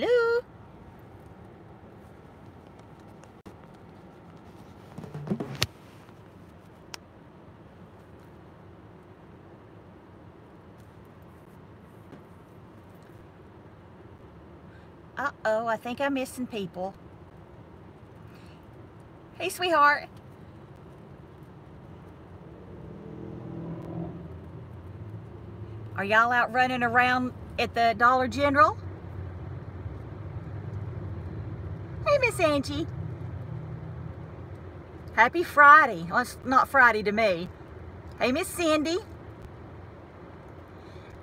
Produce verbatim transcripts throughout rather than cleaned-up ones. Hello? Uh-oh, I think I'm missing people. Hey, sweetheart. Are y'all out running around at the Dollar General? Hey, Miss Angie. Happy Friday. Well, it's not Friday to me. Hey, Miss Cindy.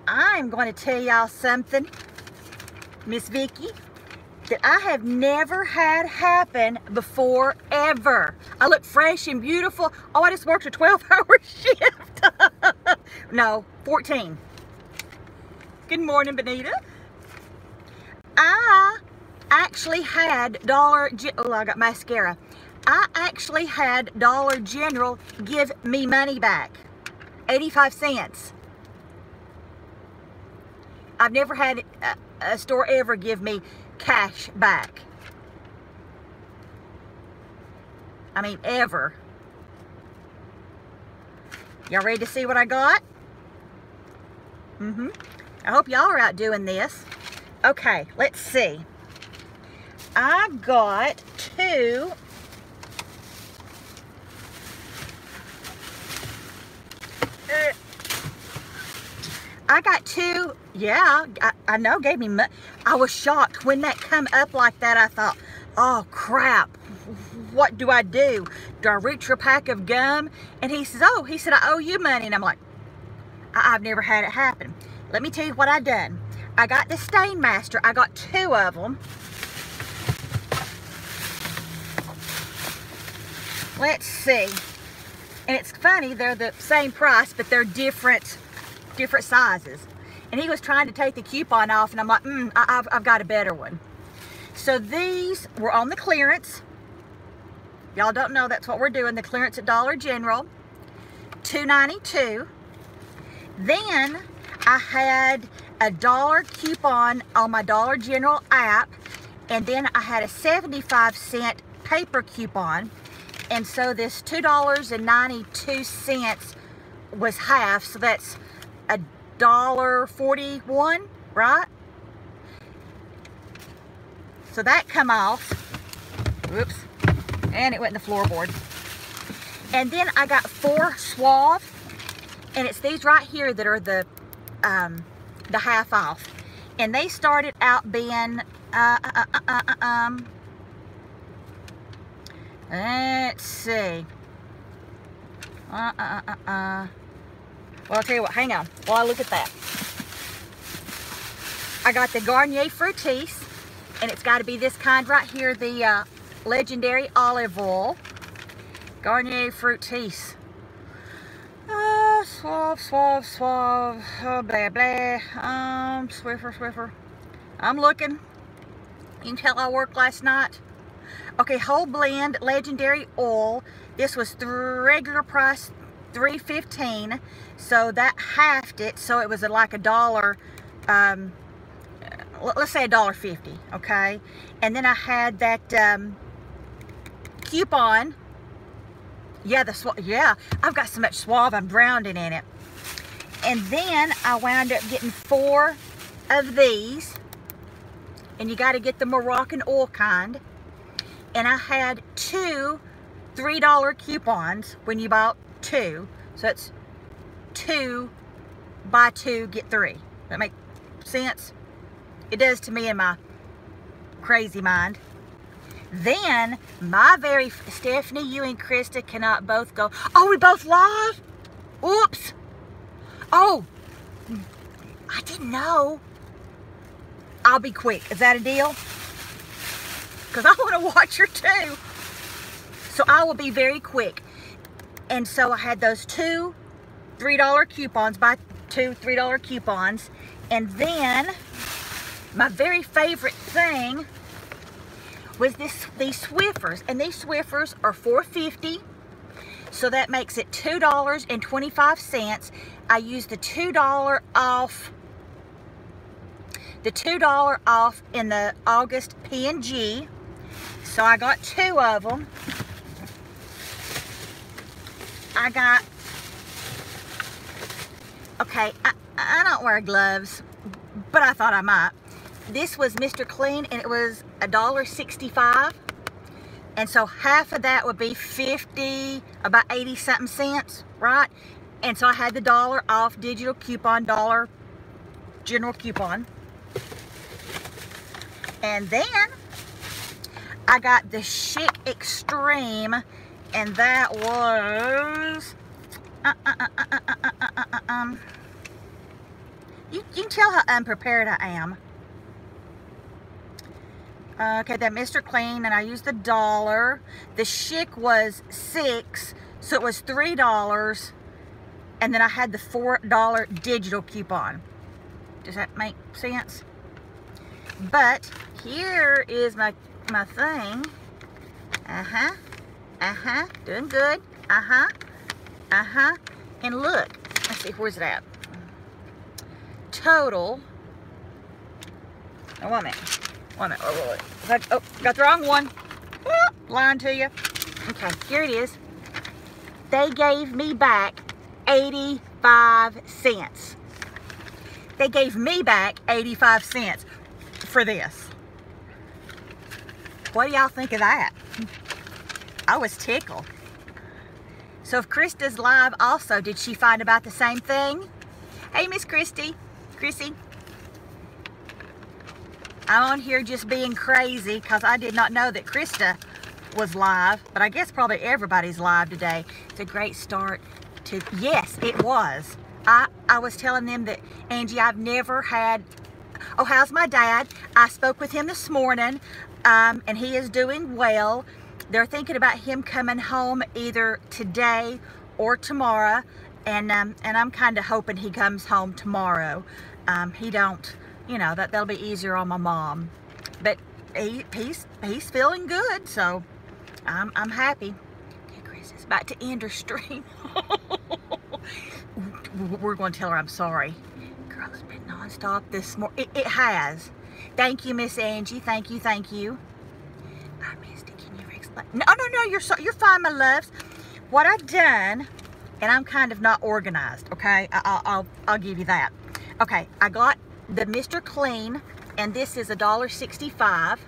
I'm going to tell y'all something, Miss Vicki, that I have never had happen before, ever. I look fresh and beautiful. Oh, I just worked a twelve hour shift. No, fourteen. Good morning, Benita. I actually had Dollar General, oh, I got mascara. I actually had Dollar General give me money back, eighty-five cents. I've never had a, a store ever give me cash back. I mean, ever. Y'all ready to see what I got? Mm-hmm. I hope y'all are out doing this. Okay, let's see. I got two uh, I got two, yeah, I, I know, gave me money. I was shocked when that come up like that. I thought, oh crap, what do I do? Do I reach for a pack of gum? And he says, oh, he said, I owe you money. And I'm like, I I've never had it happen. Let me tell you what I done. I got the Stainmaster. I got two of them. Let's see. And it's funny, they're the same price, but they're different different sizes. And he was trying to take the coupon off, and I'm like, mm, I, I've, I've got a better one. So these were on the clearance. Y'all don't know, that's what we're doing, the clearance at Dollar General. two ninety-two. Then I had a dollar coupon on my Dollar General app, and then I had a seventy-five cent paper coupon. And so this two ninety-two was half, so that's a dollar forty-one, right? So that come off. Oops. And it went in the floorboard. And then I got four Suave, and it's these right here that are the um, the half off. And they started out being uh, uh, uh, uh, uh, um. Let's see. Uh uh uh uh. uh. Well, I'll tell you what, hang on while I look at that. I got the Garnier Fructis, and it's got to be this kind right here, the uh, Legendary Olive Oil. Garnier Fructis. Uh, suave, suave, suave, oh, blah, blah. Um, Swiffer, Swiffer. I'm looking. You can tell I worked last night. Okay, whole blend, Legendary Oil. This was the regular price, three fifteen, so that halved it, so it was like a dollar, um, let's say a dollar fifty, okay? And then I had that um, coupon. Yeah, the yeah, I've got so much Suave, I'm drowning in it. And then I wound up getting four of these, and you got to get the Moroccan oil kind. And I had two three dollar coupons when you bought two, so it's two buy two get three. That make sense? It does to me in my crazy mind. Then my very Stephanie, you and Krista cannot both go. Oh, we both live. Oops. Oh, I didn't know. I'll be quick. Is that a deal? Because I want to watch her too. So I will be very quick. And so I had those two three dollar coupons, buy two three dollar coupons. And then my very favorite thing was this, these Swiffers. And these Swiffers are four fifty. So that makes it two twenty-five. I used the two dollar off the two dollars off in the August P and G. So I got two of them. I got, okay, I, I don't wear gloves, but I thought I might. This was Mister Clean, and it was a dollar sixty-five. And so half of that would be fifty, about eighty something cents, right? And so I had the dollar off digital coupon, Dollar General coupon. And then I got the Chic Extreme, and that was, uh, uh, uh, uh, uh, uh, uh, um, you, you can tell how unprepared I am. Uh, okay, that Mister Clean, and I used the dollar. The Chic was six, so it was three dollars. And then I had the four dollar digital coupon. Does that make sense? But here is my, my thing. Uh-huh, uh-huh, doing good. Uh-huh, uh-huh. And look, let's see, where's it at? Total. Oh, wait a minute. One minute. Oh, that, oh, got the wrong one. Oh, lying to you. Okay, here it is. They gave me back eighty-five cents. They gave me back eighty-five cents for this. What do y'all think of that? I was tickled. So if Christa's live also, did she find about the same thing? Hey, Miss Christy. Chrissy. I'm on here just being crazy because I did not know that Christa was live, but I guess probably everybody's live today. It's a great start to, yes, it was. I, I was telling them that, Angie, I've never had, oh, how's my dad? I spoke with him this morning, um, and he is doing well. They're thinking about him coming home either today or tomorrow, and, um, and I'm kind of hoping he comes home tomorrow. Um, he don't. You know, that, that'll be easier on my mom. But he, he's, he's feeling good, so I'm, I'm happy. Okay, Chris is about to end her stream. We're going to tell her I'm sorry. Girl, it's been nonstop this morning. It, it has. Thank you, Miss Angie. Thank you, thank you. I missed it. Can you explain? No, no, no, you're, so, you're fine, my loves. What I've done, and I'm kind of not organized, okay? I, I'll, I'll, I'll give you that. Okay, I got the Mister Clean, and this is a dollar sixty-five,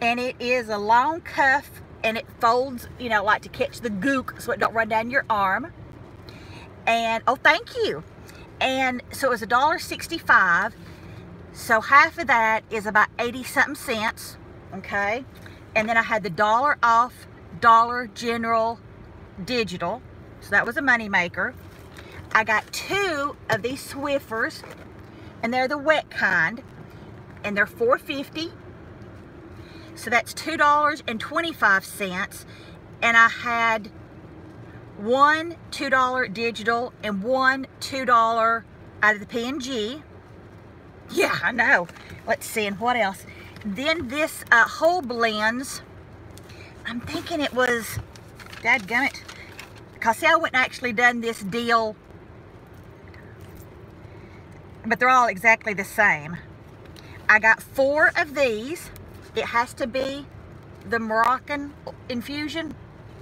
and it is a long cuff, and it folds, you know, like to catch the gook so it don't run down your arm. And oh, thank you. And so it was a dollar sixty-five, so half of that is about eighty something cents, okay? And then I had the dollar off Dollar General digital, so that was a money maker. I got two of these Swiffers, and they're the wet kind, and they're four fifty. So that's two dollars and twenty-five cents. And I had one two dollar digital and one two dollar out of the P and G. Yeah, I know. Let's see, and what else? Then this uh, whole blends, I'm thinking it was, dadgummit, because see, I wouldn't actually done this deal, but they're all exactly the same. I got four of these. It has to be the Moroccan infusion.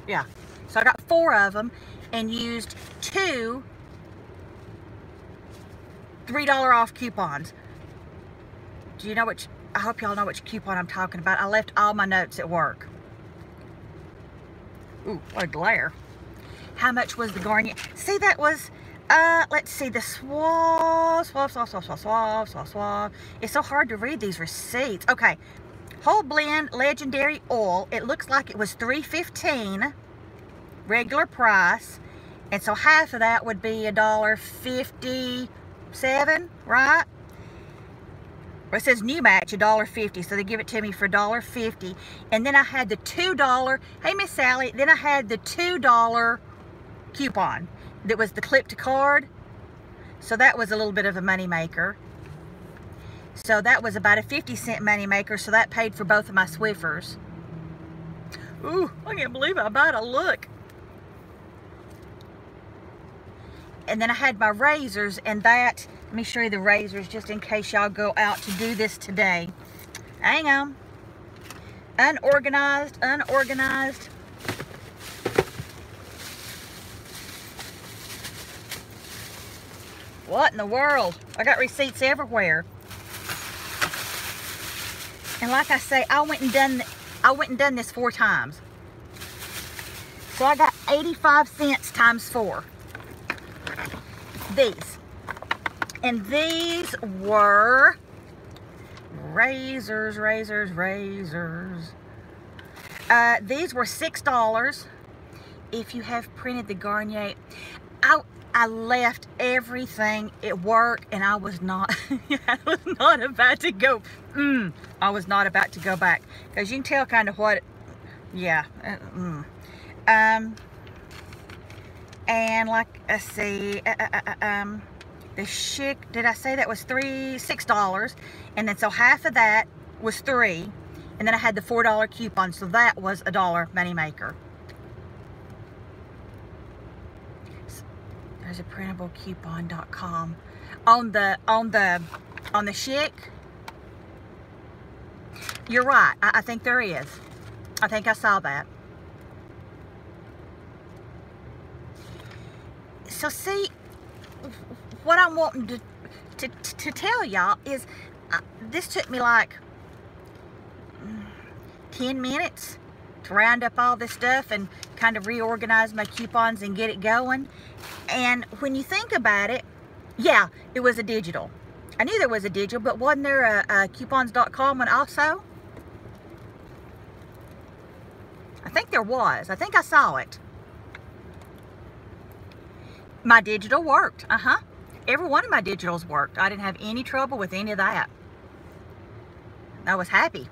Yeah. So I got four of them and used two three dollar off coupons. Do you know which? I hope y'all know which coupon I'm talking about. I left all my notes at work. Ooh, what a glare. How much was the Garnier? See, that was... Uh, let's see, the swab, swab, swab, swab, swab, swab, swab. It's so hard to read these receipts. Okay, whole blend legendary oil. It looks like it was three fifteen, regular price, and so half of that would be a dollar fifty-seven, right? Well, it says new match a dollar fifty, so they give it to me for a dollar fifty. And then I had the two dollar. Hey, Miss Sally. Then I had the two dollar coupon. That was the clip to card, so that was a little bit of a money maker. So that was about a fifty cent money maker, so that paid for both of my Swiffers. Ooh, I can't believe I bought a look. And then I had my razors, and that, let me show you the razors just in case y'all go out to do this today. Hang on. Unorganized, unorganized. What in the world? I got receipts everywhere. And like I say, I went and done I went and done this four times. So I got eighty-five cents times four. These. And these were razors, razors, razors. Uh, these were six dollars. If you have printed the Garnier, I I left everything at work, and I was not, I was not about to go. Mm, I was not about to go back, because you can tell kind of what. Yeah. Uh, mm. Um. And like I see, uh, uh, uh, um, the chic. Did I say that was three six dollars? And then so half of that was three, and then I had the four dollar coupon, so that was a dollar moneymaker. There's a printable coupon dot com on the on the on the chic. You're right. I, I think there is. I think I saw that. So see, what I'm wanting to to, to tell y'all is uh, this took me like ten minutes to round up all this stuff and kind of reorganize my coupons and get it going. And when you think about it, yeah, it was a digital. I knew there was a digital, but wasn't there a, a coupons dot com one also? I think there was. I think I saw it. My digital worked. Uh-huh. Every one of my digitals worked. I didn't have any trouble with any of that. I was happy.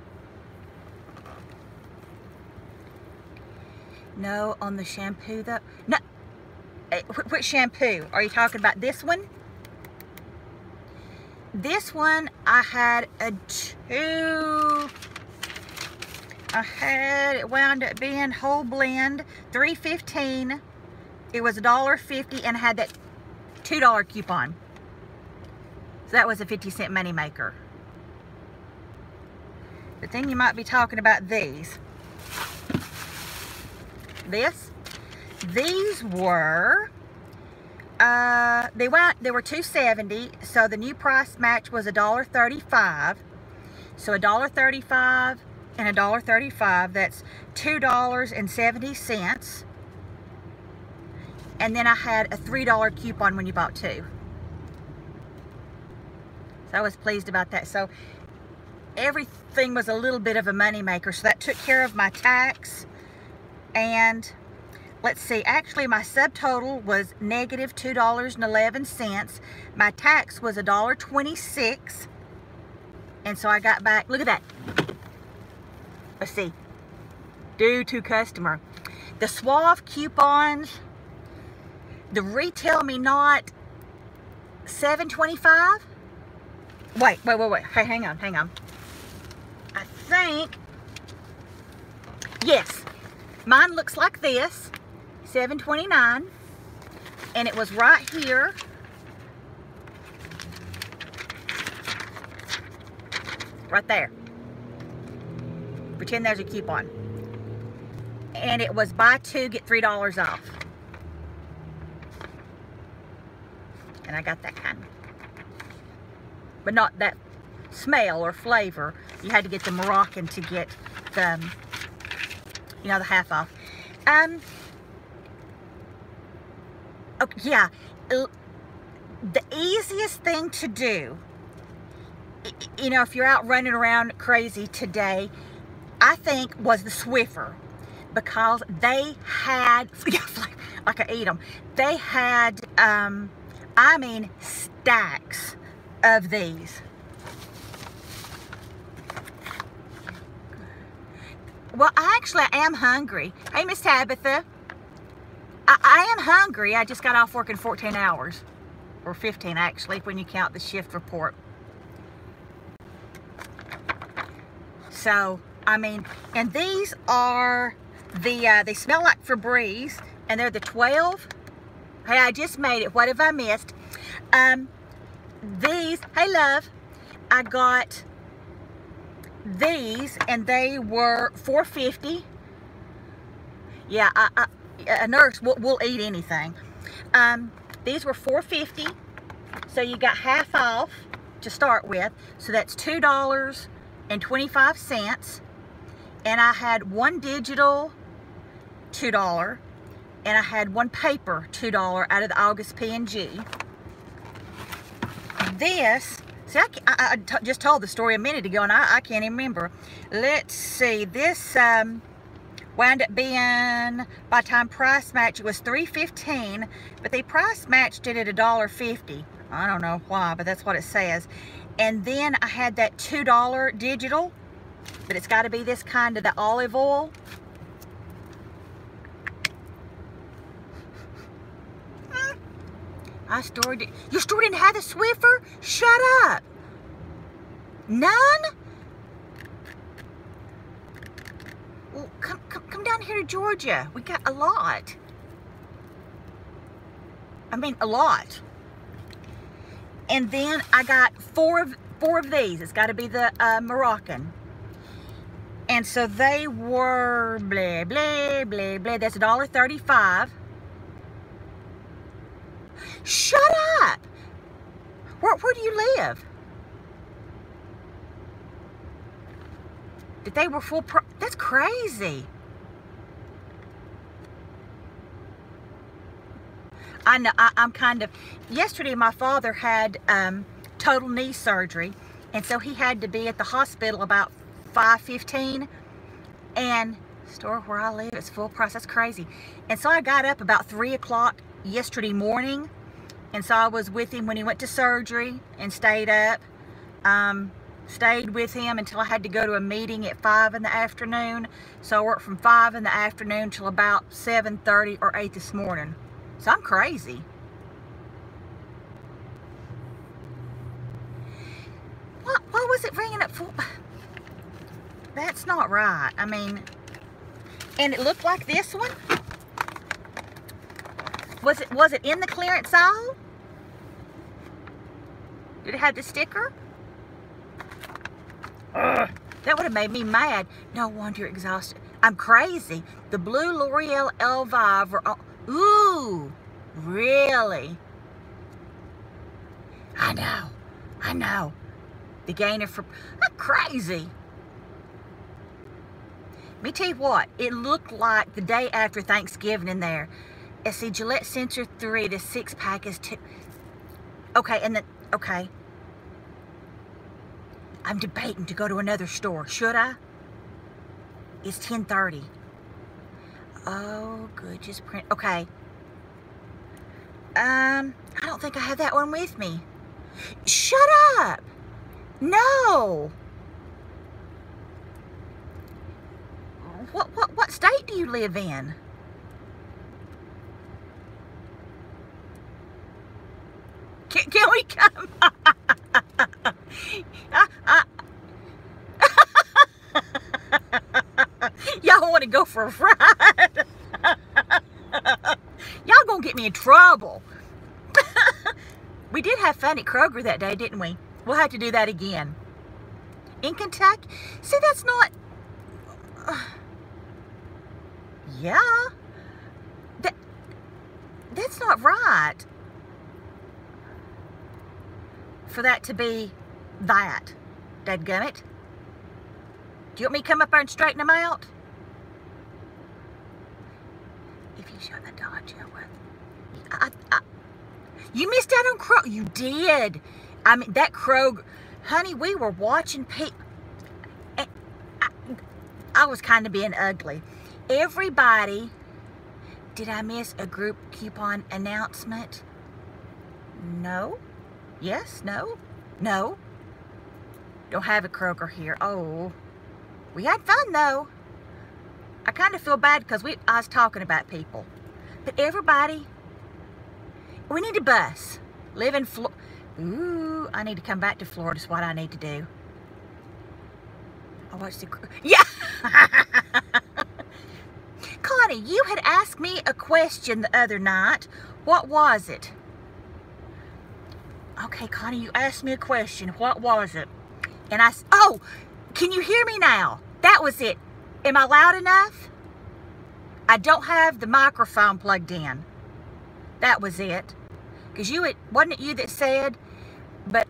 No, on the shampoo though. No. Which shampoo? Are you talking about this one? This one, I had a two. I had, it wound up being Whole Blend, three fifteen. It was a dollar fifty, and I had that two dollar coupon. So that was a fifty cent moneymaker. But then you might be talking about these. This. These were, uh, they went, they were two seventy, so the new price match was a dollar thirty-five. So a dollar thirty-five and a dollar thirty-five, that's two dollars and seventy cents. And then I had a three dollar coupon when you bought two. So I was pleased about that. So everything was a little bit of a moneymaker. So that took care of my tax. And let's see, actually my subtotal was negative two dollars and eleven cents. My tax was a dollar twenty-six. And so I got back, look at that. Let's see. Due to customer. The Suave coupons, the Retail Me Not, seven twenty-five. Wait, wait, wait, wait. Hey, hang on, hang on. I think, yes, mine looks like this. seven twenty-nine, and it was right here. Right there. Pretend there's a coupon. And it was buy two, get three dollars off. And I got that kind. But not that smell or flavor. You had to get the Moroccan to get the, you know, the half off. Um Okay, yeah, the easiest thing to do, you know, if you're out running around crazy today, I think was the Swiffer, because they had, I could eat them, they had, um, I mean, stacks of these. Well, I actually am hungry. Hey, Miss Tabitha. I am hungry. I just got off working fourteen hours. Or fifteen, actually, when you count the shift report. So, I mean, and these are the, uh, they smell like Febreze. And they're the twelve. Hey, I just made it. What have I missed? Um, these, hey love, I got these and they were four fifty. Yeah, I, I, a nurse will, will eat anything. Um, these were four fifty, so you got half off to start with. So that's two dollars and twenty-five cents. And I had one digital two dollars, and I had one paper two dollars out of the August P and G. This, see, I, I, I t just told the story a minute ago, and I, I can't even remember. Let's see, this um, wound up being, by time price match, it was three fifteen, but they price matched it at a dollar fifty. I don't know why, but that's what it says. And then I had that two dollar digital, but it's got to be this kind of the olive oil. Mm. I stored it. Your store didn't have the Swiffer? Shut up. None? Well, come, come, come down here to Georgia. We got a lot. I mean, a lot. And then I got four of, four of these. It's got to be the uh, Moroccan. And so they were blah, blah, blah, blah. That's a dollar thirty-five. Shut up! Where, where do you live? That they were full pro- That's crazy. I know, I, I'm kind of... Yesterday my father had um, total knee surgery. And so he had to be at the hospital about five fifteen, and store where I live is full price. That's crazy. And so I got up about three o'clock yesterday morning, and so I was with him when he went to surgery and stayed up, um, stayed with him until I had to go to a meeting at five in the afternoon. So I worked from five in the afternoon till about seven thirty or eight this morning. So I'm crazy. Why, why was it ringing up for? That's not right. I mean, and it looked like this one. Was it was it in the clearance aisle? Did it have the sticker? Ugh. That would have made me mad. No wonder you're exhausted. I'm crazy. The blue L'Oreal Elvive. Are all, ooh, really? I know. I know. The gainer for. I'm crazy. Let me tell you what, it looked like the day after Thanksgiving in there. It's the Gillette Sensor three, the six pack is two. Okay, and then, okay. I'm debating to go to another store. Should I? It's ten thirty. Oh, good, just print, okay. Um, I don't think I have that one with me. Shut up! No! What, what, what state do you live in? Can, can we come? Y'all want to go for a ride? Y'all gonna get me in trouble. We did have fun at Kroger that day, didn't we? We'll have to do that again. In Kentucky? See, that's not... Uh, Yeah, that, that's not right for that to be that, dadgummit. Do you want me to come up there and straighten them out? If you show the Dollar General with, I, I, you missed out on Kroger. You did. I mean, that Kroger, honey, we were watching people. I, I was kind of being ugly. Everybody, did I miss a group coupon announcement? No. Yes, no, no. Don't have a Kroger here. Oh, we had fun though. I kind of feel bad because we I was talking about people. But everybody, we need a bus. Live in Florida. Ooh, I need to come back to Florida is what I need to do. I watched the, yeah. You had asked me a question the other night. What was it? Okay, Connie, you asked me a question. What was it? And I, oh, can you hear me now? That was it. Am I loud enough? I don't have the microphone plugged in. That was it. Because you, it, wasn't it you that said, but,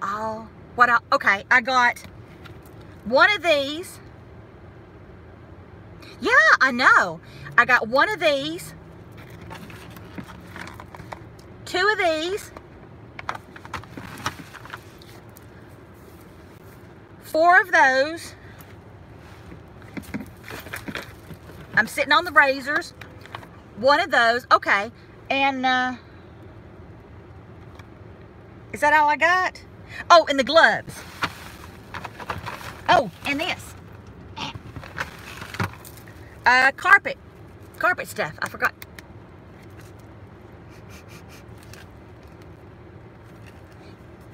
oh, what I, okay, I got one of these. Yeah, I know. I got one of these, two of these, four of those. I'm sitting on the razors. One of those. Okay. And, uh, is that all I got? Oh, and the gloves. Oh, and this. Uh, carpet. Carpet stuff. I forgot.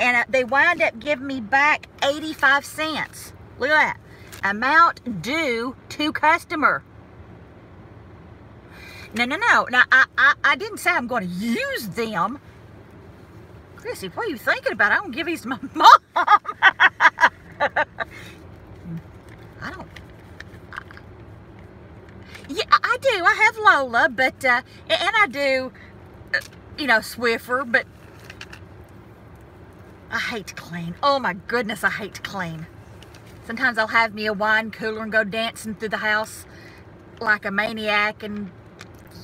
And uh, they wind up giving me back eighty-five cents. Look at that. Amount due to customer. No, no, no. Now, I, I, I didn't say I'm going to use them. Chrissy, what are you thinking about? I don't give these to my mom. I don't. Yeah, I do. I have Lola, but, uh, and I do, uh, you know, Swiffer, but I hate to clean. Oh, my goodness, I hate to clean. Sometimes I'll have me a wine cooler and go dancing through the house like a maniac and...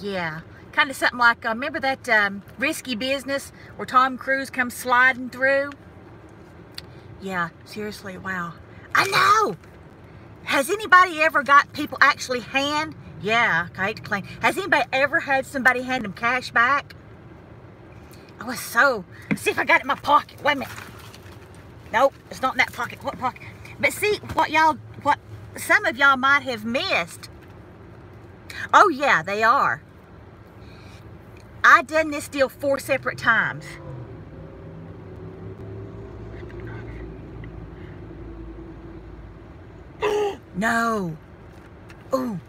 Yeah, kind of something like, uh, remember that um, Risky Business where Tom Cruise comes sliding through? Yeah, seriously, wow. I know! Has anybody ever got people actually hand? Yeah, I hate to clean. Has anybody ever had somebody hand them cash back? I was so, let's see if I got it in my pocket. Wait a minute. Nope, it's not in that pocket. What pocket? But see, what y'all, what some of y'all might have missed. Oh, yeah, they are. I done this deal four separate times. No. Ooh.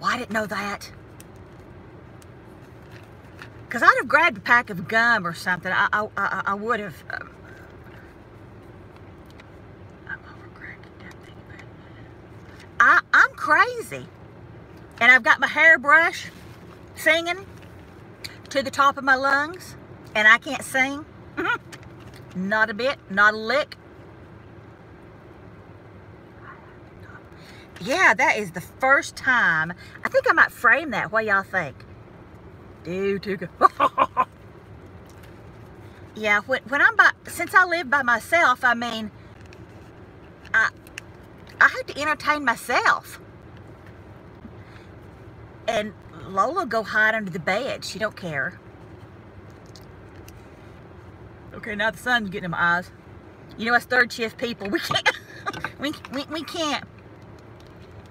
Well, I didn't know that. Because I'd have grabbed a pack of gum or something. I, I, I, I would have. Um, I'm overcracking that thing. I, I'm crazy. And I've got my hairbrush singing to the top of my lungs. And I can't sing. Mm-hmm. Not a bit. Not a lick. Yeah, that is the first time. I think I might frame that. What y'all think? Dude, too good. Yeah, when, when I'm by, since I live by myself, I mean, I, I have to entertain myself. And Lola go hide under the bed. She don't care. Okay, now the sun's getting in my eyes. You know, us third shift people, we can't. we, we, we can't.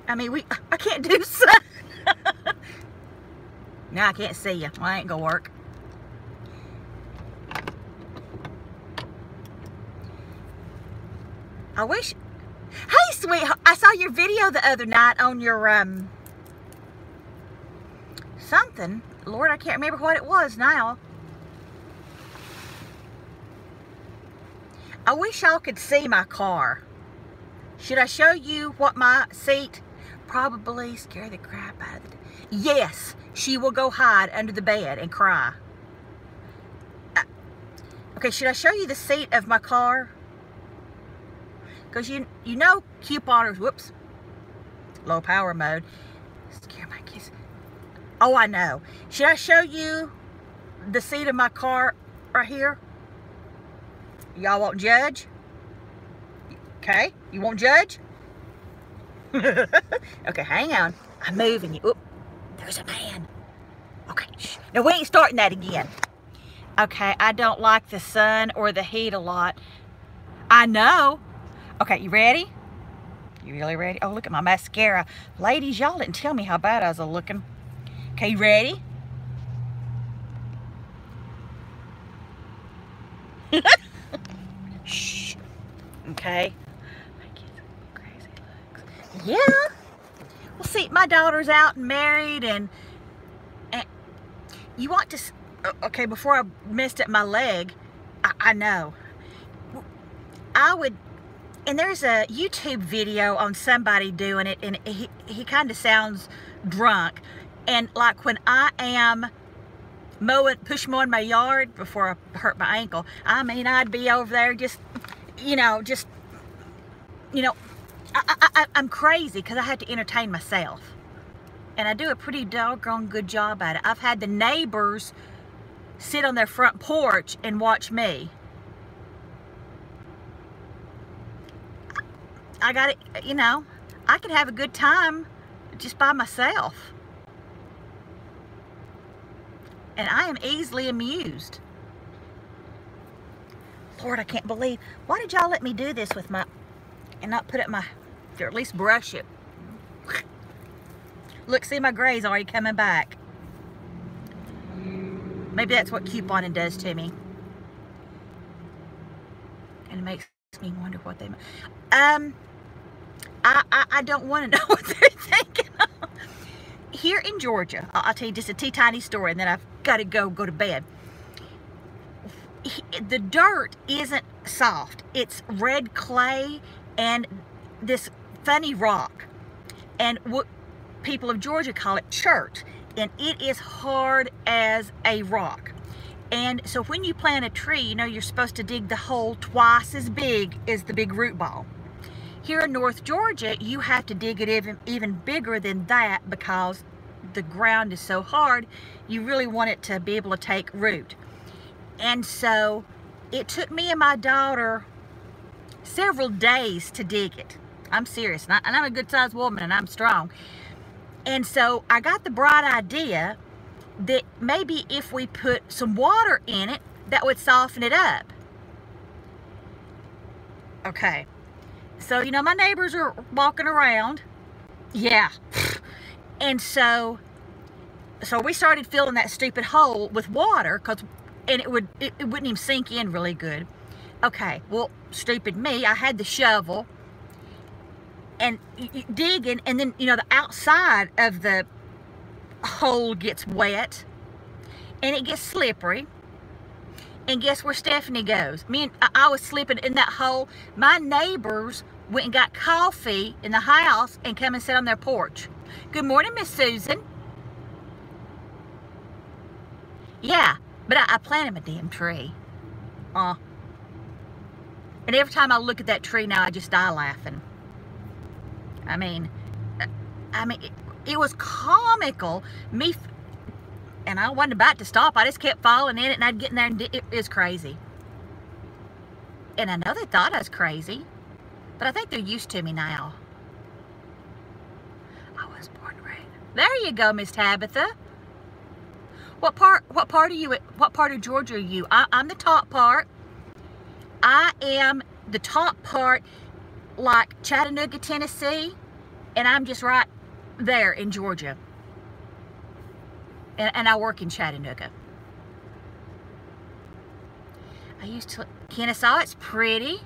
I mean, we. I can't do sun. Now I can't see you. Well, I ain't gonna work. I wish. Hey, sweetheart. I saw your video the other night on your, um... something. Lord, I can't remember what it was now. I wish y'all could see my car. Should I show you what my seat? Probably scare the crap out of it. Yes, she will go hide under the bed and cry. Uh, okay, should I show you the seat of my car? Because you, you know couponers, whoops, low power mode. Scare my kids. Oh, I know. Should I show you the seat of my car right here? Y'all won't judge? Okay. You won't judge? Okay, hang on. I'm moving you. Oop. There's a man. Okay. Shh. Now, we ain't starting that again. Okay, I don't like the sun or the heat a lot. I know. Okay, you ready? You really ready? Oh, look at my mascara. Ladies, y'all didn't tell me how bad I was looking. Okay, you ready? Shh. Okay. My kids are crazy looks. Yeah. Well, see, my daughter's out and married, and, and you want to. okay, before I messed up my leg, I, I know. I would, and there's a YouTube video on somebody doing it, and he, he kind of sounds drunk. And like when I am mowing, push mowing my yard before I hurt my ankle, I mean, I'd be over there just, you know, just, you know, I, I, I'm crazy because I have to entertain myself. And I do a pretty doggone good job at it. I've had the neighbors sit on their front porch and watch me. I got it, you know, I can have a good time just by myself. And I am easily amused. Lord, I can't believe, why did y'all let me do this with my, and not put up my, or at least brush it. Look, see, my gray's already coming back. Maybe that's what couponing does to me. And it makes me wonder what they... Um, I, I, I don't want to know what they're thinking of. Here in Georgia, I'll, I'll tell you just a tea-tiny story, and then I've got to go, go to bed. The dirt isn't soft. It's red clay and this funny rock. And what people of Georgia call it chert, and it is hard as a rock. And so when you plant a tree, you know you're supposed to dig the hole twice as big as the big root ball. Here in North Georgia, you have to dig it even, even bigger than that because the ground is so hard, you really want it to be able to take root. And so it took me and my daughter several days to dig it. I'm serious, and, I, and I'm a good-sized woman, and I'm strong. And so I got the bright idea that maybe if we put some water in it, that would soften it up. Okay. So, you know, my neighbors are walking around. Yeah. And so, so we started filling that stupid hole with water, cause, and it, would, it, it wouldn't even sink in really good. Okay. Well, stupid me, I had the shovel. And digging, and then, you know, the outside of the hole gets wet and it gets slippery. And guess where Stephanie goes? Me and I was slipping in that hole. My neighbors went and got coffee in the house and come and sit on their porch. Good morning, Miss Susan. Yeah, but I, I planted a damn tree. Uh, and every time I look at that tree now, I just die laughing. I mean, I mean, it, it was comical. Me, and I wasn't about to stop. I just kept falling in it, and I'd get in there, and it, it was crazy. And I know they thought I was crazy, but I think they're used to me now. I was born right. There you go, Miss Tabitha. What part? What part are you? What part of Georgia are you? I, I'm the top part. I am the top part. Like Chattanooga, Tennessee, and I'm just right there in Georgia. And, and I work in Chattanooga. I used to, Kennesaw, it's pretty.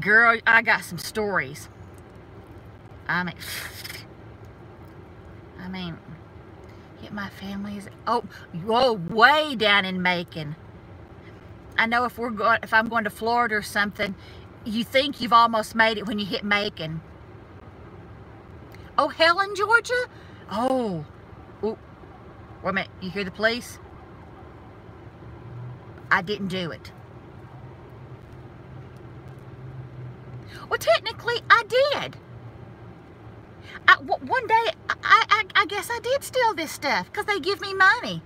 Girl, I got some stories. I mean, I mean, get my family's, oh, whoa, way down in Macon. I know if we're going, if I'm going to Florida or something, you think you've almost made it when you hit Macon. Oh, Helen, Georgia? Oh. Ooh. Wait a minute. You hear the police? I didn't do it. Well, technically, I did. I, one day, I, I, I guess I did steal this stuff because they give me money.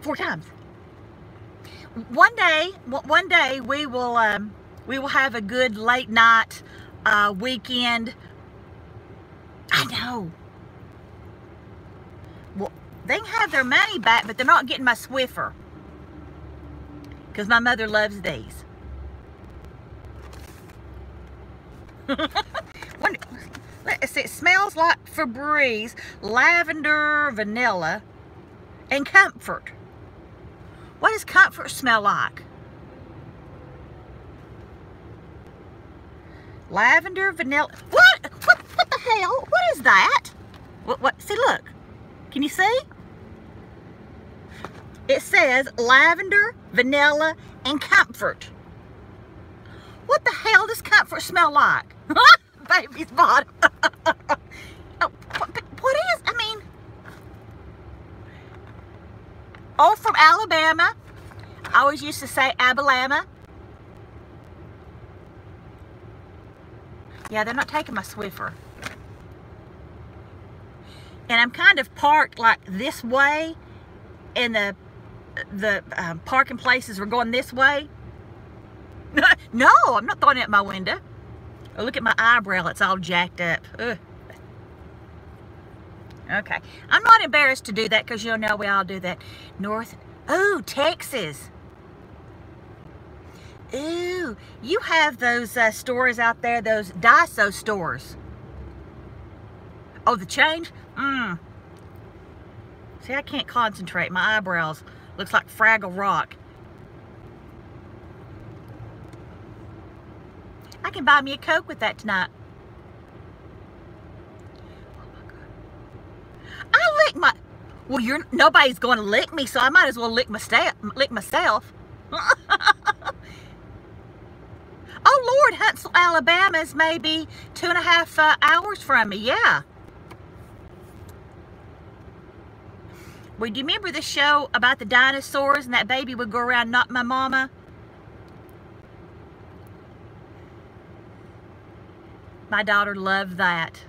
Four times. One day, one day we will um, we will have a good late night uh, weekend. I know. Well, they can have their money back, but they're not getting my Swiffer because my mother loves these. Let's see, it smells like Febreze, lavender, vanilla, and comfort. What does comfort smell like? Lavender, vanilla. What? What, what the hell? What is that? What, what? See, look. Can you see? It says lavender, vanilla, and comfort. What the hell does comfort smell like? Baby's bottom. Oh, what, what is, I mean, all from Alabama. I always used to say Abilama. Yeah, they're not taking my Swiffer. And I'm kind of parked like this way, and the the um, parking places were going this way. No, I'm not throwing it at my window. Oh, look at my eyebrow. It's all jacked up. Ugh. Okay. I'm not embarrassed to do that because you'll know we all do that. North. Oh, Texas. Ooh, you have those uh, stores out there, those Daiso stores. Oh, the change? Mmm. See, I can't concentrate. My eyebrows looks like Fraggle Rock. I can buy me a Coke with that tonight. Oh my God. I lick my... Well, you're nobody's going to lick me, so I might as well lick, my sta lick myself. Oh, Lord, Huntsville, Alabama is maybe two and a half uh, hours from me. Yeah. Well, do you remember the show about the dinosaurs and that baby would go around and knock my mama? My daughter loved that.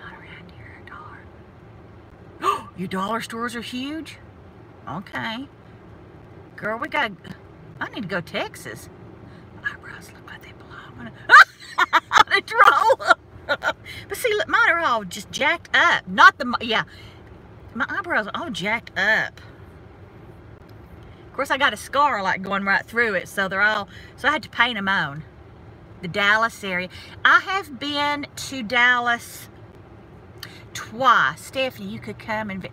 Not around here, Dollar. Oh, your dollar stores are huge? Okay. Girl, we got... I need to go to Texas. My eyebrows look like they belong on a troll. But see, look, mine are all just jacked up. Not the... Yeah. My eyebrows are all jacked up. Of course, I got a scar like going right through it, so they're all... So I had to paint them on. The Dallas area. I have been to Dallas twice. Stephanie, you could come and...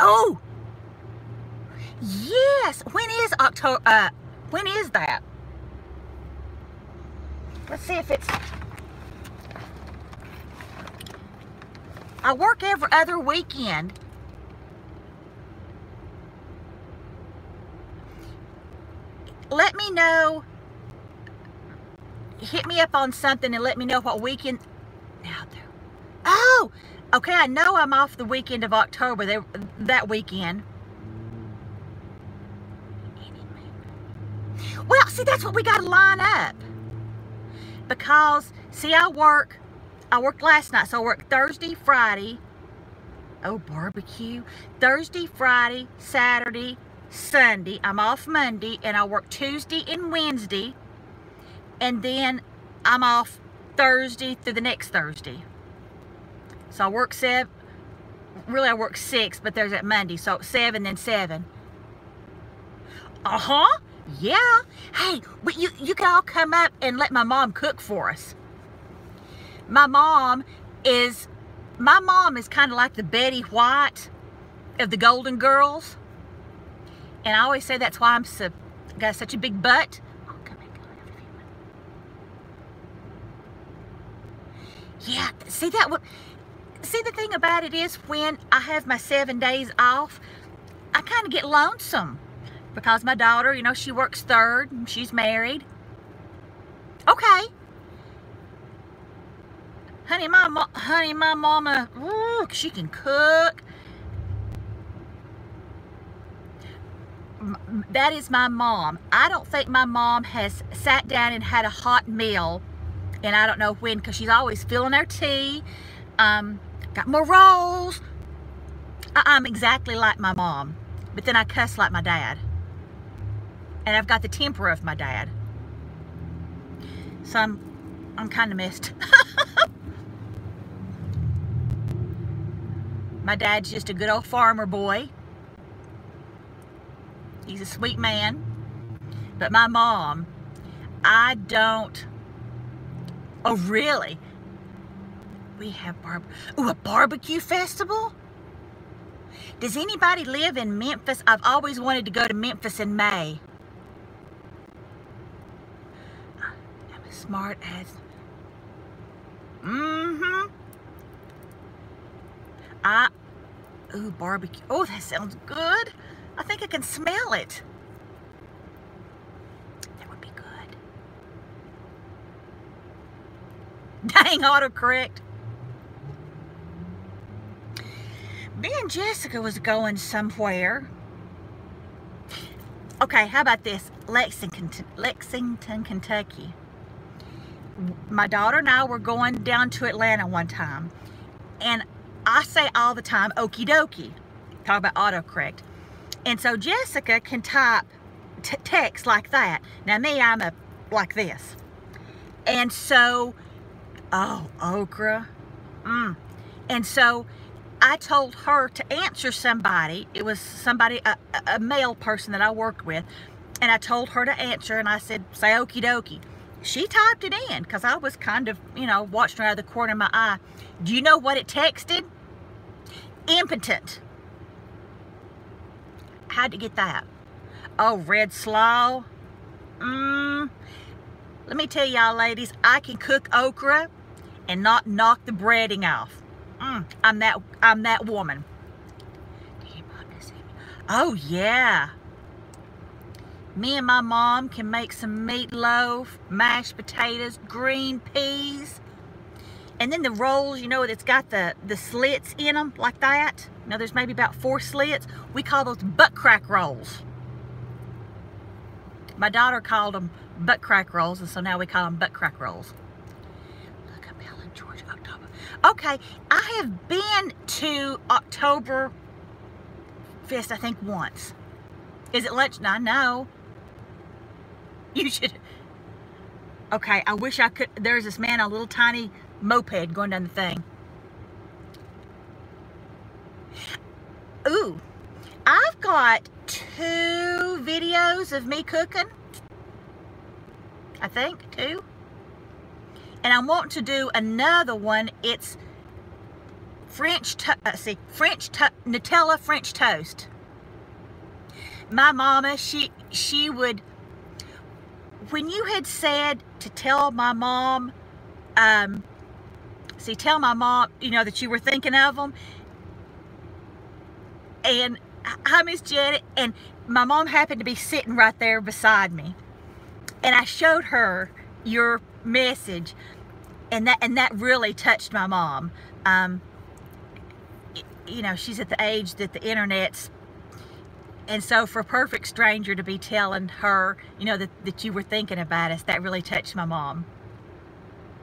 Oh! Yes! When is October... Uh, when is that? Let's see if it's... I work every other weekend. Let me know... Hit me up on something and let me know what weekend. Oh, okay. I know I'm off the weekend of October. They, that weekend. Well, see, that's what we got to line up. Because, see, I work. I worked last night, so I work Thursday, Friday. Oh, barbecue. Thursday, Friday, Saturday, Sunday. I'm off Monday, and I work Tuesday and Wednesday. And then I'm off Thursday through the next Thursday. So I work seven. Really, I work six, but there's that Monday. So seven, then seven. Uh-huh. Yeah. Hey, but you, you can all come up and let my mom cook for us. My mom is, my mom is kind of like the Betty White of the Golden Girls. And I always say that's why I'm so, got such a big butt. Yeah, see that one. See, the thing about it is when I have my seven days off, I kind of get lonesome because my daughter, you know, she works third and she's married. Okay. Honey, my, honey, my mama, ooh, she can cook. That is my mom. I don't think my mom has sat down and had a hot meal. And I don't know when, because she's always filling her tea. Um, got more rolls. I, I'm exactly like my mom. But then I cuss like my dad. And I've got the temper of my dad. So I'm, I'm kind of missed. My dad's just a good old farmer boy. He's a sweet man. But my mom, I don't... Oh, really? We have barb- Ooh, a barbecue festival? Does anybody live in Memphis? I've always wanted to go to Memphis in May. I'm as smart as... Mm-hmm. I, ooh, barbecue. Oh, that sounds good. I think I can smell it. That would be good. Dang, autocorrect. Me and Jessica was going somewhere. Okay, how about this? Lexington, Lexington, Kentucky. My daughter and I were going down to Atlanta one time. And I say all the time, okie dokie. Talk about autocorrect. And so Jessica can type t text like that. Now me, I'm a, like this. And so, oh, okra. Mm. And so I told her to answer somebody. It was somebody, a, a male person that I worked with. And I told her to answer and I said, say okie dokie. She typed it in because I was kind of, you know, watching her out of the corner of my eye. Do you know what it texted? Impotent. How'd you get that? Oh, red slaw. Mmm. Let me tell y'all, ladies, I can cook okra and not knock the breading off. Mm. I'm that. I'm that woman. Oh yeah. Me and my mom can make some meatloaf, mashed potatoes, green peas, and then the rolls, you know, that's got the, the slits in them like that. You know, there's maybe about four slits. We call those butt crack rolls. My daughter called them butt crack rolls, and so now we call them butt crack rolls. Look up, Helen, Georgia, October. Okay, I have been to Oktoberfest, I think, once. Is it lunch? I know. You should. Okay, I wish I could. There's this man on a little tiny moped going down the thing. Ooh, I've got two videos of me cooking. I think two. And I want to do another one. It's French to uh, see French to Nutella French toast. My mama, she she would. When you had said to tell my mom, um, see, tell my mom, you know, that you were thinking of them. And I miss Janet, and my mom happened to be sitting right there beside me. And I showed her your message, and that and that really touched my mom. Um, you know, she's at the age that the internet's. And so for a perfect stranger to be telling her, you know, that, that you were thinking about us, that really touched my mom.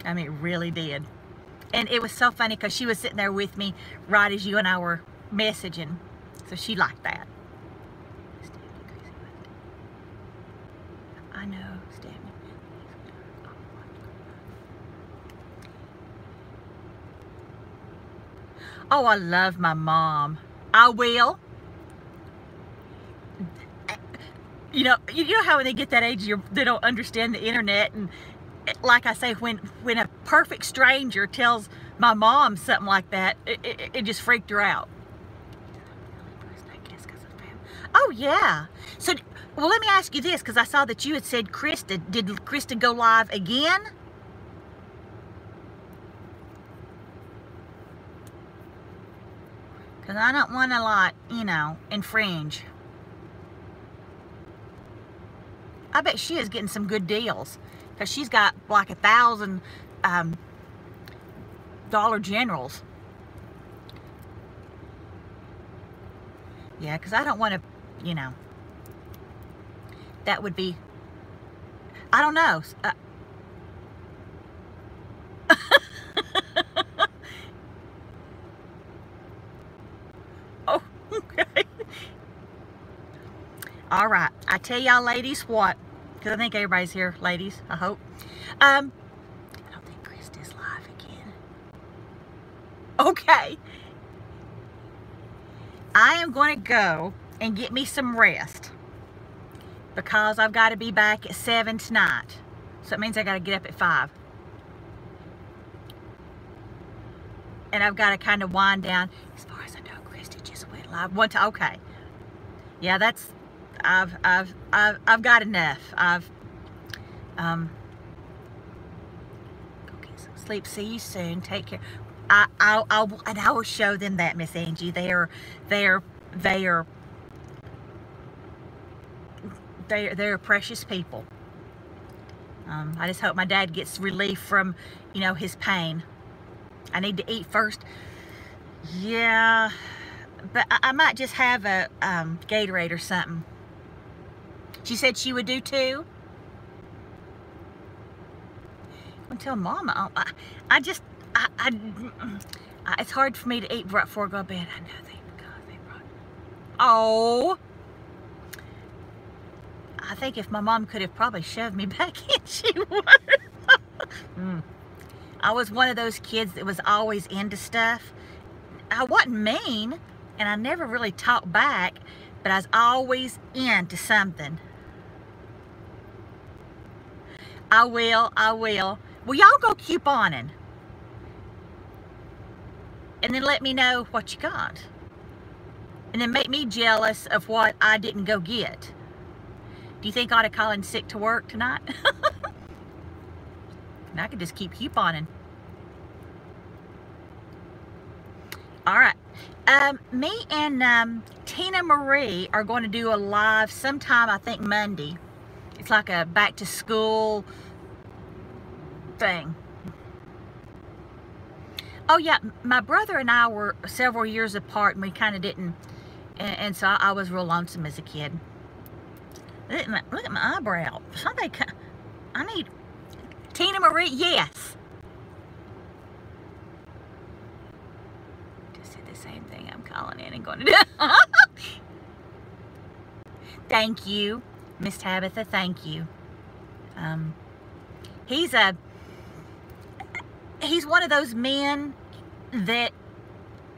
I mean, it really did. And it was so funny because she was sitting there with me right as you and I were messaging. So she liked that. I know, Stephanie. Oh, I love my mom. I will. You know, you know how when they get that age, you're, they don't understand the internet, and like I say, when when a perfect stranger tells my mom something like that, it, it, it just freaked her out. Oh yeah. So, well, let me ask you this, because I saw that you had said Christa. Did Christa go live again? Because I don't want to, like, you know, infringe. I bet she is getting some good deals because she's got like a thousand um, Dollar Generals. Yeah, because I don't want to, you know, that would be, I don't know. Uh, oh, okay. All right, I tell y'all ladies what, because I think everybody's here, ladies, I hope. Um, I don't think Christa's live again. Okay. I am going to go and get me some rest because I've got to be back at seven tonight. So it means I got to get up at five. And I've got to kind of wind down. As far as I know, Christa just went live one time. Okay. Yeah, that's... I've, I've, I've, I've got enough. I've, um, go get some sleep. sleep. See you soon. Take care. I, I'll, I'll, and I will show them that, Miss Angie. They are, they are, they are, they are, they are precious people. Um, I just hope my dad gets relief from, you know, his pain. I need to eat first. Yeah, but I, I might just have a um, Gatorade or something. She said she would do too. I'm gonna tell Mama. I, I just, I, I, I, it's hard for me to eat right before I go to bed. I know they, God, they brought. Oh. I think if my mom could have probably shoved me back in, she would. mm. I was one of those kids that was always into stuff. I wasn't mean, and I never really talked back, but I was always into something. I will, I will. Well, y'all go keep onin'. And then let me know what you got. And then make me jealous of what I didn't go get. Do you think I ought to call in sick to work tonight? And I could just keep couponing. All right. Um, me and um, Tina Marie are going to do a live sometime, I think Monday. It's like a back to school thing. Oh, yeah. My brother and I were several years apart, and we kind of didn't. And, and so I was real lonesome as a kid. Look at my, look at my eyebrow. Somebody, I need Tina Marie. Yes. Just did the same thing. I'm calling in and going to do. Thank you, Miss Tabitha. Thank you. Um, he's a. He's one of those men that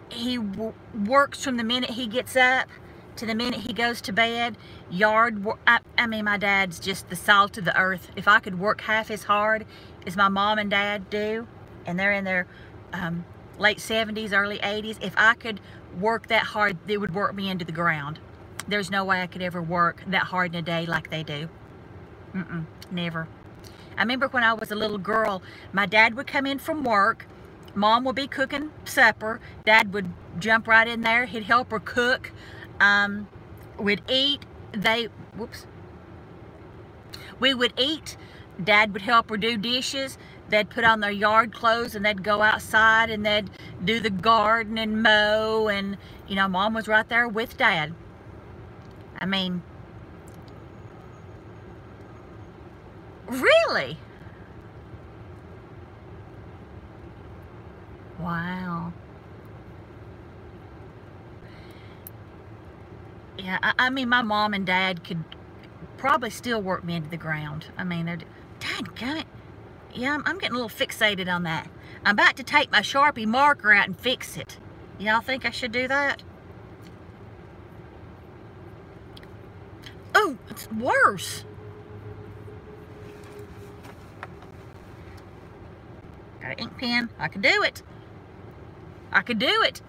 he w works from the minute he gets up to the minute he goes to bed. Yard work, I, I mean, my dad's just the salt of the earth. If I could work half as hard as my mom and dad do, and they're in their um, late seventies, early eighties, if I could work that hard, they would work me into the ground. There's no way I could ever work that hard in a day like they do. Mm-mm, never. I remember when I was a little girl, my dad would come in from work, Mom would be cooking supper, Dad would jump right in there, he'd help her cook, um, we'd eat, they, whoops, we would eat, Dad would help her do dishes, they'd put on their yard clothes and they'd go outside and they'd do the garden and mow, and, you know, Mom was right there with Dad. I mean, really? Wow. Yeah, I, I mean, my mom and dad could probably still work me into the ground. I mean, they're, dadgummit. Yeah, I'm, I'm getting a little fixated on that. I'm about to take my Sharpie marker out and fix it. Y'all think I should do that? Oh, it's worse. Got an ink pen. I can do it. I can do it.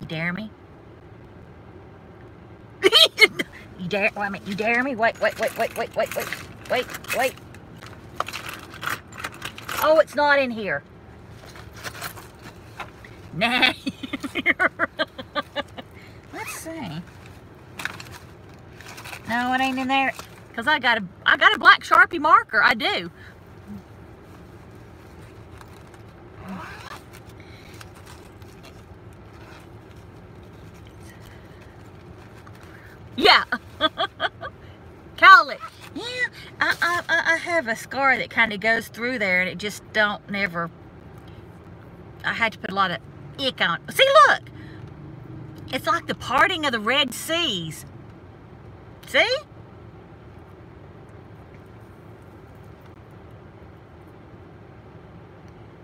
You dare me? You dare? Wait a minute. You dare me? Wait, wait, wait, wait, wait, wait, wait, wait, wait. Oh, it's not in here. Nah. Let's see. No, it ain't in there. Cause I got a, I got a black Sharpie marker. I do. Yeah. Call it. Yeah. I, I, I have a scar that kind of goes through there, and it just don't never. I had to put a lot of ick on. See, look. It's like the parting of the Red Seas. See?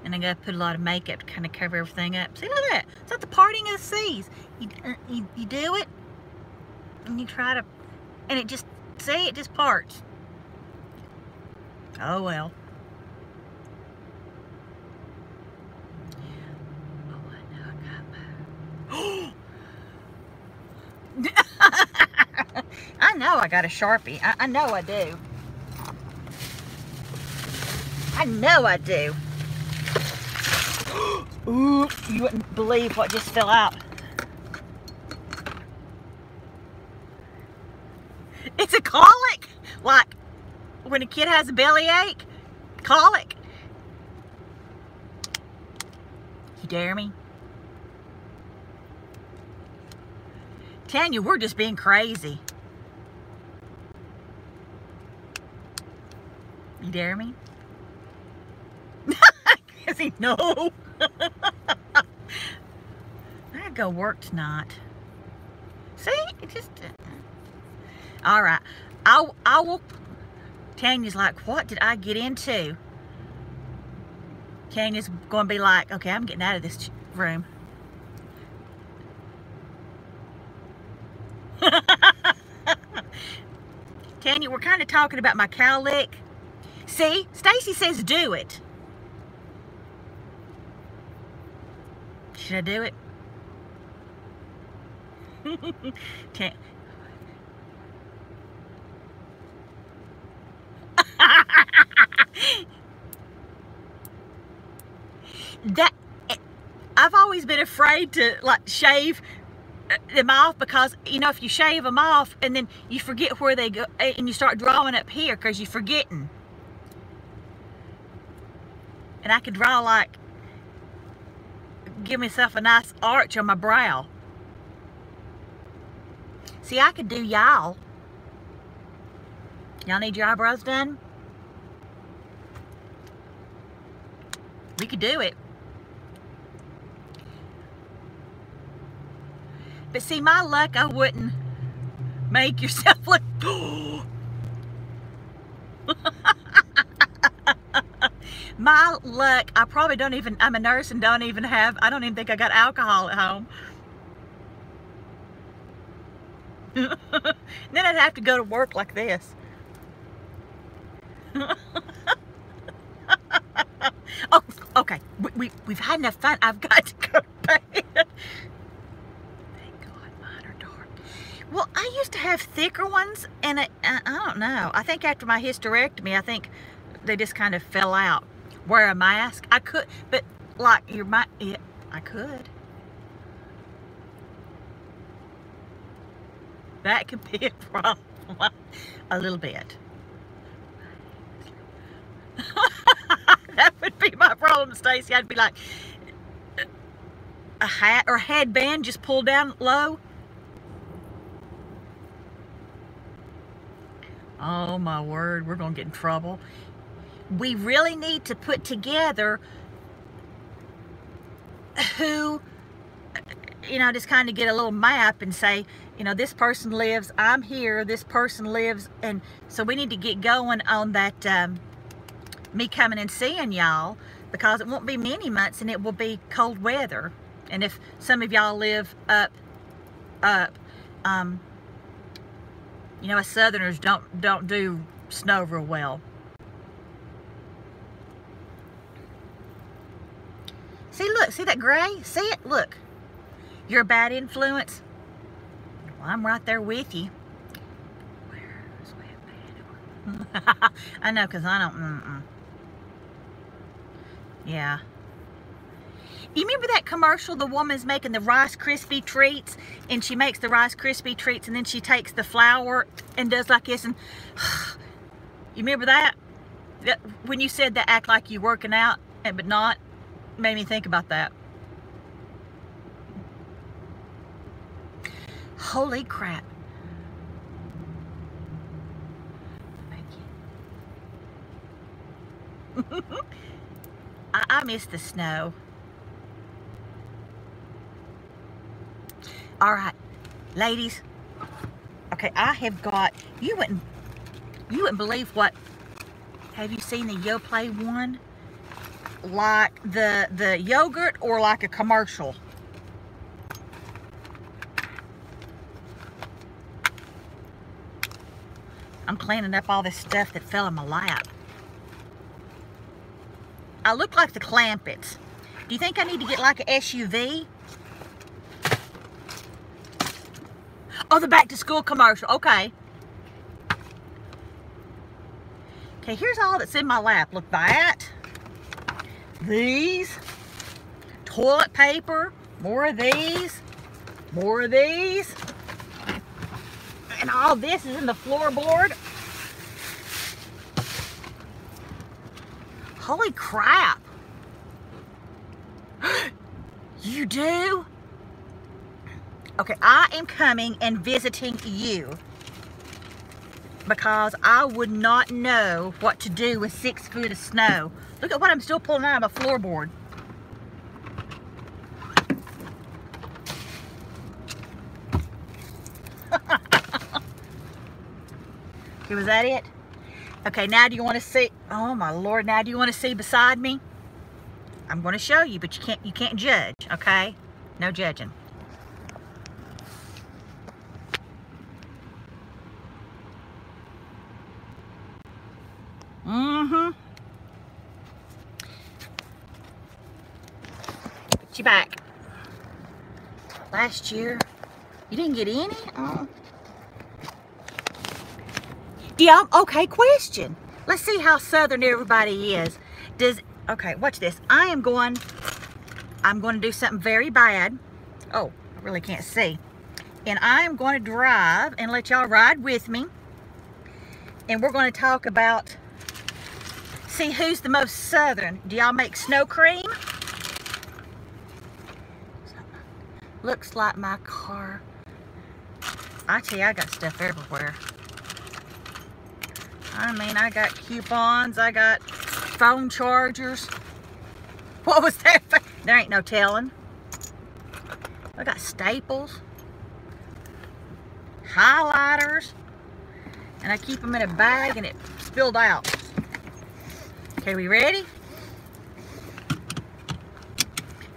And I gotta put a lot of makeup to kind of cover everything up. See, look at that. It's like the parting of the seas. You, you, you do it, and you try to, and it just, see, it just parts. Oh, well. Oh, I know I got my... I know I got a Sharpie. I, I know I do. I know I do. Ooh, you wouldn't believe what just fell out. It's a colic. Like when a kid has a bellyache, colic. You dare me? Tanya, we're just being crazy. You dare me? Is he no? I gotta go work tonight. See, it just. Uh, all right, I I will. Tanya's like, what did I get into? Tanya's gonna be like, okay, I'm getting out of this room. Tanya, we're kind of talking about my cowlick. See, Stacy says do it. Should I do it? Tan that I've always been afraid to like shave them off, because you know if you shave them off and then you forget where they go and you start drawing up here because you're forgetting. And I could draw like, give myself a nice arch on my brow. See, I could do y'all. Y'all need your eyebrows done? We could do it. But see, my luck, I wouldn't make yourself look. My luck, I probably don't even, I'm a nurse and don't even have, I don't even think I got alcohol at home. Then I'd have to go to work like this. Oh, okay, we, we, we've had enough fun. I've got to go to bed. Thank God mine are dark. Well, I used to have thicker ones, and I, I, I don't know. I think after my hysterectomy, I think they just kind of fell out. Wear a mask. I could, but like your might, yeah, I could. That could be a problem, a little bit. That would be my problem, Stacy. I'd be like a hat or a headband just pulled down low. Oh my word, we're gonna get in trouble. We really need to put together who, you know, just kind of get a little map and say, you know, this person lives, I'm here, this person lives. And so we need to get going on that, um, me coming and seeing y'all, because it won't be many months and it will be cold weather. And if some of y'all live up, up, um, you know, us Southerners don't, don't do snow real well. See, look, see that gray? See it? Look. You're a bad influence. Well, I'm right there with you. Where's my bad? I know, because I don't. Mm-mm. Yeah. You remember that commercial? The woman's making the Rice Krispie treats, and she makes the Rice Krispie treats, and then she takes the flour and does like this. And you remember that? that? When you said that, act like you're working out, but not. Made me think about that. Holy crap. Thank you. I, I miss the snow. All right, ladies. Okay, I have got, you wouldn't, you wouldn't believe what, have you seen the Yoplait one? Like the the yogurt or like a commercial. I'm cleaning up all this stuff that fell in my lap. I look like the Clampets. Do you think I need to get like an S U V? Oh, the back to school commercial. Okay. Okay, here's all that's in my lap. Look, that. these, toilet paper, more of these, more of these, and all this is in the floorboard. Holy crap. You do? Okay, I am coming and visiting you because I would not know what to do with six foot of snow. Look at what I'm still pulling out of my floorboard. Okay, was that it? Okay, now do you want to see? Oh my Lord, now do you want to see beside me? I'm going to show you, but you can't you can't judge, okay? No judging. Mm-hmm. Put you back. Last year, you didn't get any? Uh-uh. Yeah, okay, question. Let's see how Southern everybody is. Does, okay, watch this. I am going, I'm going to do something very bad. Oh, I really can't see. And I am going to drive and let y'all ride with me. And we're going to talk about, see who's the most Southern. Do y'all make snow cream? Looks like my car. I tell you, I got stuff everywhere. I mean, I got coupons, I got phone chargers. What was that? There ain't no telling. I got staples, highlighters, and I keep them in a bag and it spilled out. Okay, we ready?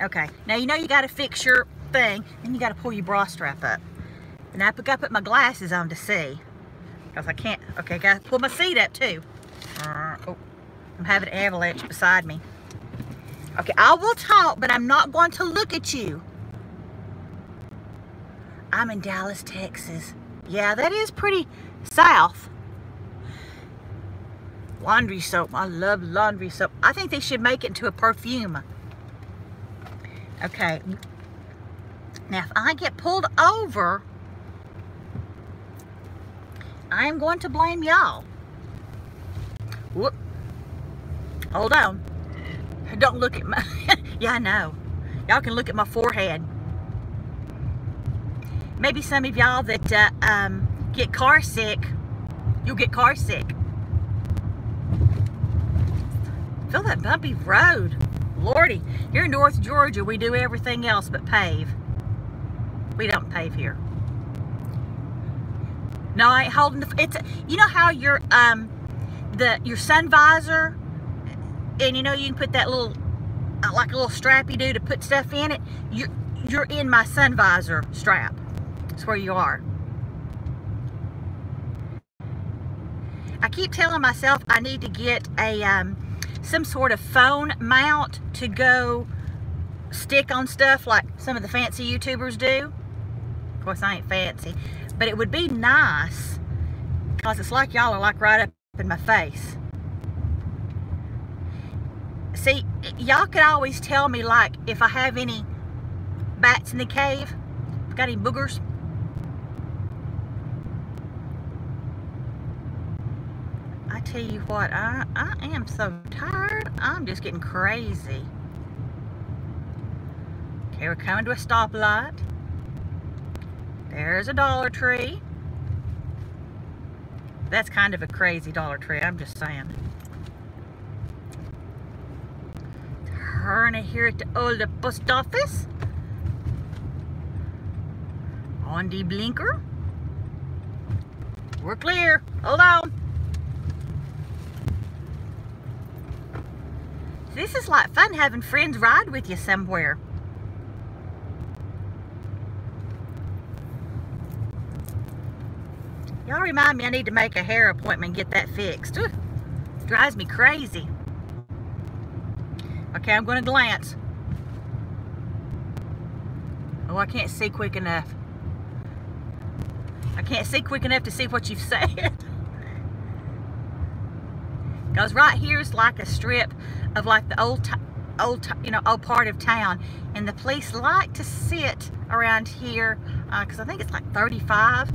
Okay, now you know you gotta fix your thing, then you gotta pull your bra strap up. And I pick up, put my glasses on to see. Because I can't, okay, gotta pull my seat up too. Uh, oh, I'm having an avalanche beside me. Okay, I will talk, but I'm not going to look at you. I'm in Dallas, Texas. Yeah, that is pretty south. Laundry soap, I love laundry soap. I think they should make it into a perfume. Okay, now if I get pulled over, I am going to blame y'all. Whoop. Hold on. Don't look at my... Yeah, I know. Y'all can look at my forehead. Maybe some of y'all that uh, um, get car sick, you'll get car sick. Feel that bumpy road. Lordy. Here in North Georgia, we do everything else but pave. We don't pave here. No, I ain't holding the, it's, you know how your, um, the, your sun visor, and you know you can put that little, like a little strap you do to put stuff in it? You're, you're in my sun visor strap. That's where you are. I keep telling myself I need to get a, um, some sort of phone mount to go stick on stuff like some of the fancy YouTubers do. Of course, I ain't fancy. But it would be nice because it's like y'all are like right up in my face. See, y'all could always tell me like if I have any bats in the cave. Got any boogers? I tell you what, I, I am so tired. I'm just getting crazy. Okay, we're coming to a stoplight. There's a Dollar Tree. That's kind of a crazy Dollar Tree, I'm just saying. Turn here at the old post office. On the blinker. We're clear. Hold on. This is like fun having friends ride with you somewhere. Y'all remind me I need to make a hair appointment and get that fixed. Ooh, drives me crazy. Okay, I'm going to glance. Oh, I can't see quick enough. I can't see quick enough to see what you've said. Because right here is like a strip of like the old old, you know, old part of town. And the police like to sit around here because uh, I think it's like thirty-five.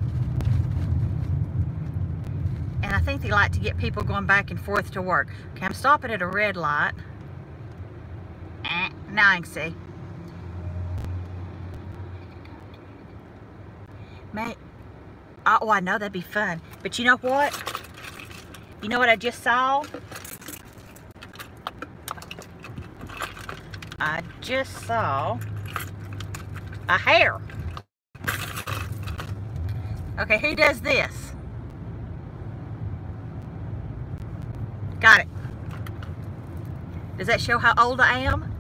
And I think they like to get people going back and forth to work. Okay, I'm stopping at a red light. Eh, now I can see. Mate, oh, I know that'd be fun. But you know what? You know what I just saw? I just saw a hare. Okay, who does this? Got it. Does that show how old I am?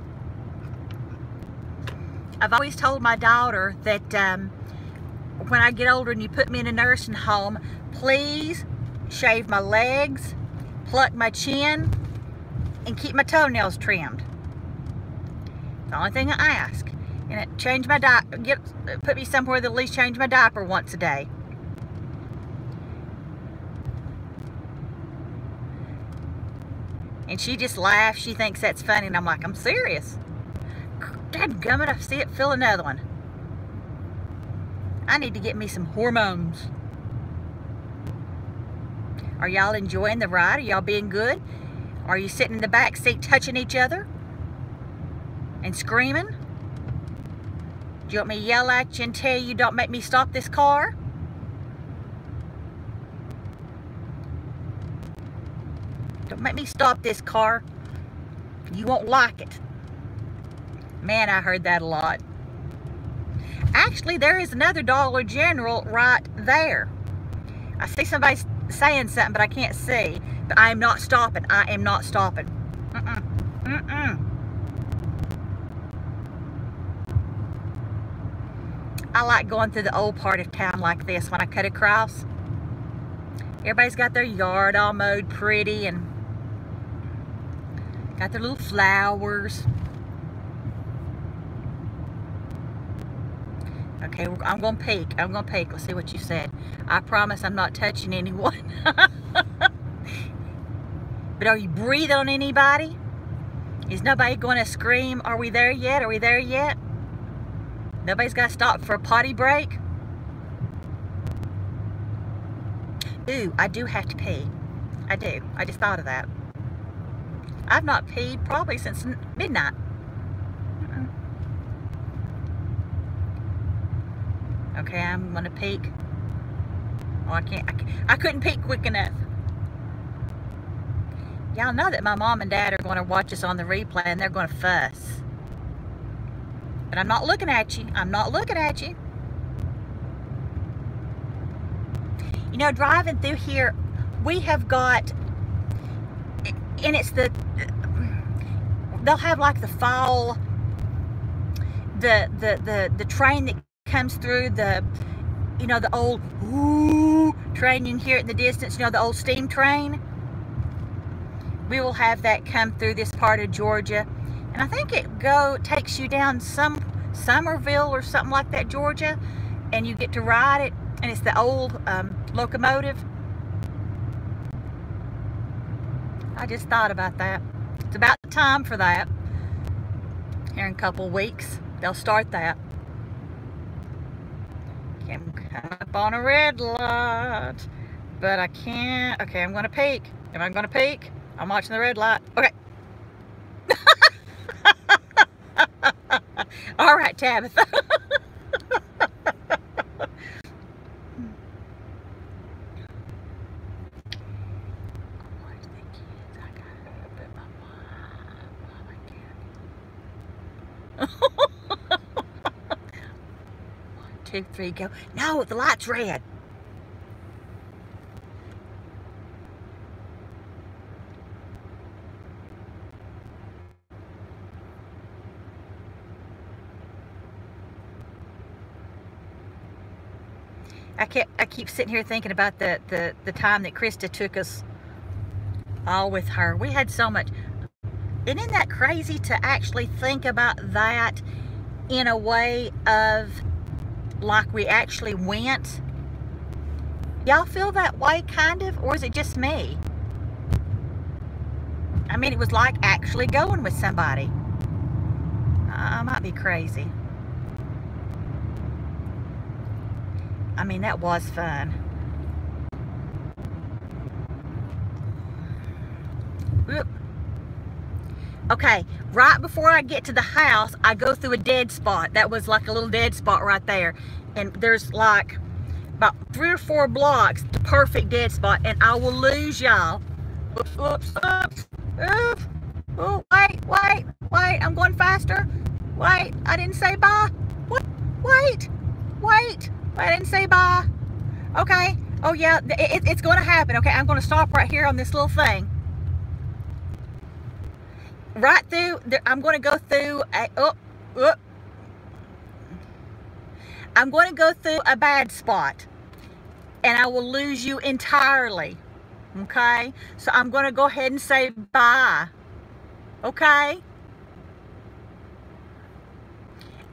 I've always told my daughter that um, when I get older and you put me in a nursing home, please shave my legs, pluck my chin, and keep my toenails trimmed. The only thing I ask. And it change my diaper, get put me somewhere that at least change my diaper once a day. And she just laughs. She thinks that's funny. And I'm like, I'm serious. Dadgummit, I see it. Fill another one. I need to get me some hormones. Are y'all enjoying the ride? Are y'all being good? Are you sitting in the back seat touching each other? And screaming? Do you want me to yell at you and tell you don't make me stop this car? Don't make me stop this car. You won't like it. Man, I heard that a lot. Actually, there is another Dollar General right there. I see somebody saying something, but I can't see. But I am not stopping. I am not stopping. Mm-mm. Mm-mm. I like going through the old part of town like this when I cut across. Everybody's got their yard all mowed pretty and got their little flowers. Okay, I'm gonna peek. I'm gonna peek. Let's see what you said. I promise I'm not touching anyone. But are you breathing on anybody? Is nobody gonna scream, are we there yet? Are we there yet? Nobody's got to stop for a potty break. Ooh, I do have to pee. I do. I just thought of that. I've not peed probably since midnight. Mm-mm. Okay, I'm gonna peek. Oh, I can't. I, can't, I couldn't peek quick enough. Y'all know that my mom and dad are gonna watch us on the replay and they're gonna fuss. But I'm not looking at you. I'm not looking at you. You know, driving through here, we have got, and it's the, they'll have like the fall, the the the the train that comes through the, you know, the old ooh, train you can hear in the distance. You know, the old steam train. We will have that come through this part of Georgia. And I think it go takes you down some Somerville or something like that, Georgia, and you get to ride it. And it's the old um, locomotive. I just thought about that. It's about time for that. Here in a couple weeks, they'll start that. Okay, I'm coming up on a red light, but I can't. Okay, I'm gonna peek. Am I gonna peek? I'm watching the red light. Okay. All right, Tabitha. One, two, three, go. No, the light's red. I kept, I keep sitting here thinking about the, the, the time that Christa took us all with her. We had so much. Isn't that crazy to actually think about that in a way of like we actually went? Y'all feel that way kind of, or is it just me? I mean, it was like actually going with somebody. I might be crazy. I mean, that was fun. Oop. Okay, right before I get to the house, I go through a dead spot. That was like a little dead spot right there. And there's like about three or four blocks, the perfect dead spot. And I will lose y'all. Oops, oops, oops, oops. Oh, wait, wait, wait. I'm going faster. Wait, I didn't say bye. What? Wait, wait. I didn't say bye. Okay. Oh, yeah. It, it's going to happen. Okay. I'm going to stop right here on this little thing. Right through. I'm going to go through a... Oh, oh. I'm going to go through a bad spot. And I will lose you entirely. Okay. So, I'm going to go ahead and say bye. Okay.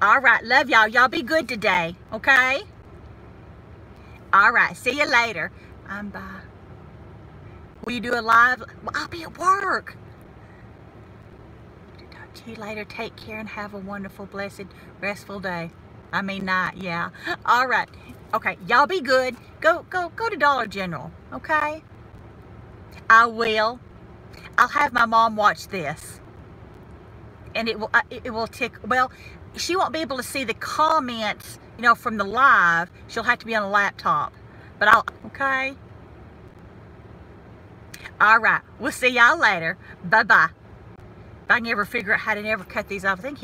All right. Love y'all. Y'all be good today. Okay. All right, see you later. I'm by. Will you do a live? I'll be at work. Talk to you later. Take care and have a wonderful, blessed, restful day. I mean night, yeah. All right. Okay, y'all be good. Go, go, go to Dollar General, okay? I will. I'll have my mom watch this. And it will, it will tick, well, she won't be able to see the comments, you know, from the live. She'll have to be on a laptop, but I'll, okay? All right, we'll see y'all later. Bye-bye. If I can ever figure out how to never cut these off, I think